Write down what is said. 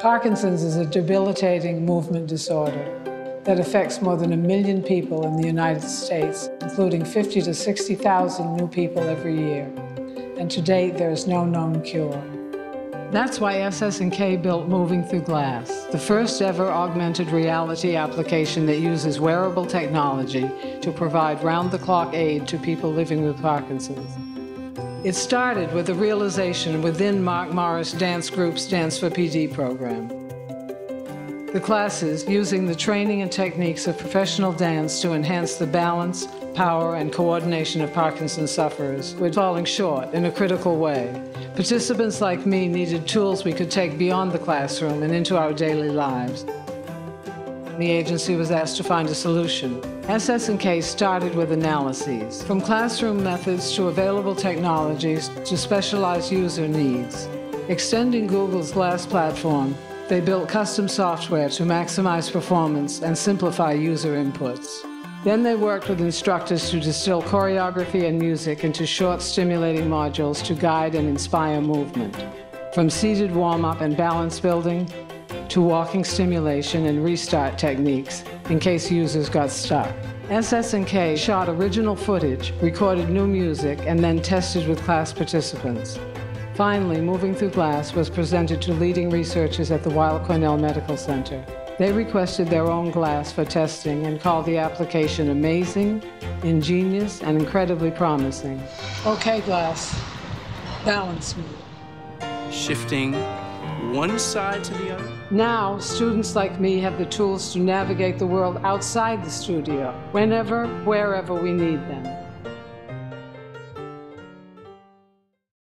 Parkinson's is a debilitating movement disorder that affects more than 1 million people in the United States, including 50 to 60,000 new people every year. And to date, there is no known cure. That's why SS+K built Moving Through Glass, the first ever augmented reality application that uses wearable technology to provide round-the-clock aid to people living with Parkinson's. It started with a realization within Mark Morris Dance Group's Dance for PD program. The classes, using the training and techniques of professional dance to enhance the balance, power, and coordination of Parkinson's sufferers, were falling short in a critical way. Participants like me needed tools we could take beyond the classroom and into our daily lives. The agency was asked to find a solution. SS+K started with analyses, from classroom methods to available technologies to specialized user needs. Extending Google's Glass platform, they built custom software to maximize performance and simplify user inputs. Then they worked with instructors to distill choreography and music into short, stimulating modules to guide and inspire movement. From seated warm-up and balance building to walking stimulation and restart techniques in case users got stuck. SS+K shot original footage, recorded new music, and then tested with class participants. Finally, Moving Through Glass was presented to leading researchers at the Weill Cornell Medical Center. They requested their own glass for testing and called the application amazing, ingenious, and incredibly promising. Okay, glass, balance me. Shifting one side to the other. Now, students like me have the tools to navigate the world outside the studio, whenever, wherever we need them.